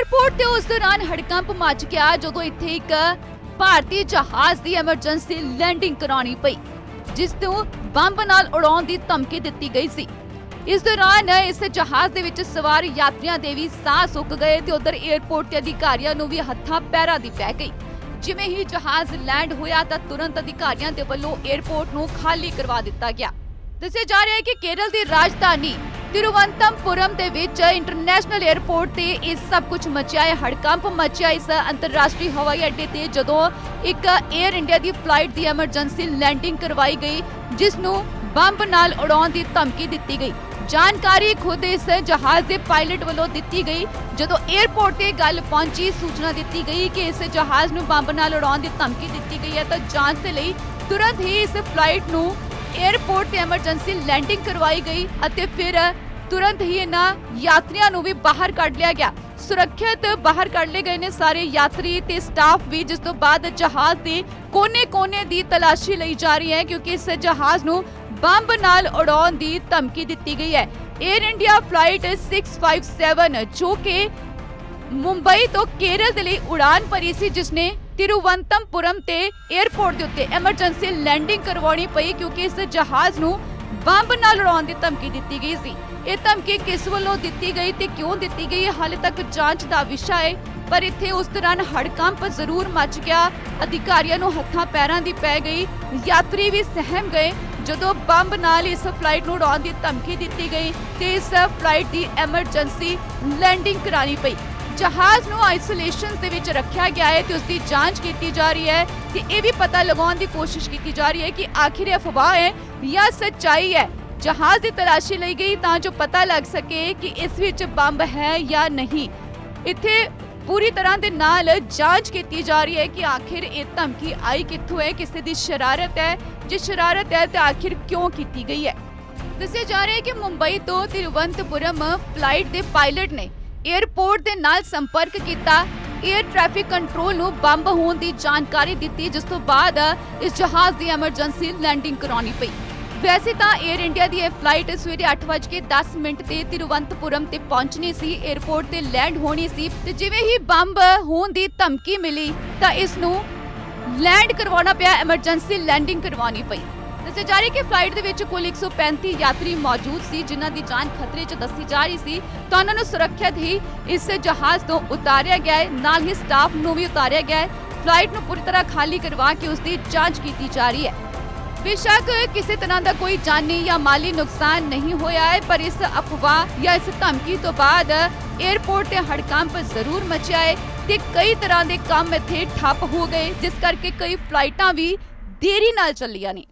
Airport ते उस दौरान हड़कंप मच गया जो इत्थे एक भारतीय जहाज की एमरजेंसी लैंडिंग करानी पई जिस तों बंब नाल उड़ाउण दी धमकी दित्ती गई सी। इस दौरान इस जहाज दे विच सवार यात्रियों के भी साह सुक गए ते उधर एयरपोर्ट के अधिकारियों नूं भी हत्थां पैरां दी पै गई। जिवें ही जहाज लैंड होया तां तुरंत अधिकारियों दे वल्लों एयरपोर्ट नूं खाली करवा दिता गया। दस्सिया जा रहा है कि केरल की राजधानी तिरुवनंतपुरम के विच इंटरनेशनल एयरपोर्ट से यह सब कुछ मचिया है, हड़कंप मचिया इस अंतरराष्ट्रीय हवाई अड्डे से जदों एक एयर इंडिया की फ्लाइट की एमरजेंसी लैंडिंग करवाई गई जिसनूं बंब नाल उड़ाउण की धमकी दिती गई। जानकारी खुद इस जहाज़ के पायलट वालों दिती गई। जदों एयरपोर्ट से गल पहुंची सूचना दिती गई कि इस जहाज़ नूं बंब नाल उड़ाउण की धमकी दिती गई है तो जांच के लिए तुरंत ही इस फ्लाइट नूं एयरपोर्ट ते एमरजेंसी लैंडिंग करवाई गई और फिर तुरंत ही इन यात्रियों को भी बाहर कढ़ लिया गया। सुरक्षित बाहर कढ़ लिए गए ने सारे यात्री ते स्टाफ भी, जिस तो बाद जहाज के कोने-कोने दी तलाशी ली जा रही है क्योंकि इस जहाज नूं बंब नाल उड़ाउण दी धमकी दिती गई है। एयर इंडिया फ्लाइट 657 जो कि मुंबई तो केरल के लिए उड़ान भरी सी जिसने तिरुवनंतपुरम ते एयरपोर्ट के उत्ते एमरजेंसी लैंडिंग करवानी पई क्योंकि इस जहाज नूं बंब नाल उड़ाउण की धमकी दिती गई सी। यह धमकी किस वल्लों दिती गई ते क्यों दिती गई हाले तक जांच का विषय है, पर इत्थे उस दौरान हड़कंप जरूर मच गया। अधिकारियों नूं हत्थां पैरां दी पै गई, यात्री भी सहम गए जदों बंब नाल इस फ्लाइट नूं उड़ाउण की धमकी दिती गई ते इस फ्लाइट की एमरजेंसी लैंडिंग करानी पई। जहाज नूं आइसोलेशन दे विच रखा गया है तो उसकी जांच की जा रही है कि यह भी पता लगाने की कोशिश की जा रही है कि आखिर यह अफवाह है या सच्चाई है। जहाज की तलाशी ली गई तां जो पता लग सके कि इस विच बंब है या नहीं। इत्थे पूरी तरह के नाल जांच की जा रही है कि आखिर ये धमकी आई कित्थों है, किसी की शरारत है, जो शरारत है तो आखिर क्यों की गई है। दस्सिया जा रहा है कि मुंबई तो तिरुवनंतपुरम फ्लाइट के पायलट ने एयरपोर्ट के नाल संपर्क किया, एयर ट्रैफिक कंट्रोल नूं बंब होने की जानकारी दी जिस तो बाद इस जहाज की एमरजेंसी लैंडिंग करानी पई। वैसे तो एयर इंडिया की यह फ्लाइट सवेरे 8:10 से तिरुवनंतपुरम से पहुंचनी सी, एयरपोर्ट से लैंड होनी सी। जिवें ही बंब होने की धमकी मिली तो इस नूं लैंड करवाना पिया, एमरजेंसी लैंडिंग करवानी पई। दस्सिया जा रहा है कि फ्लाइट दे विच कुल 135 यात्री मौजूद सी जिन्हां दी जान खतरे च दस्सी जा रही सी तो उन्हां नूं सुरक्षित ही इस जहाज तो उतारिया गया है, नाल ही स्टाफ नूं भी उतारिया गया है। फ्लाइट नूं पूरी तरह खाली करवा के उसकी जांच की जा रही है। बेशक किसी तरह का कोई जानी या माली नुकसान नहीं होया है, पर इस अफवाह या इस धमकी तो बाद एयरपोर्ट ते हड़कंप जरूर मचिया है ते कई तरह के काम इत्थे ठप्प हो गए जिस करके कई फ्लाइटां भी देरी नाल चलियां ने।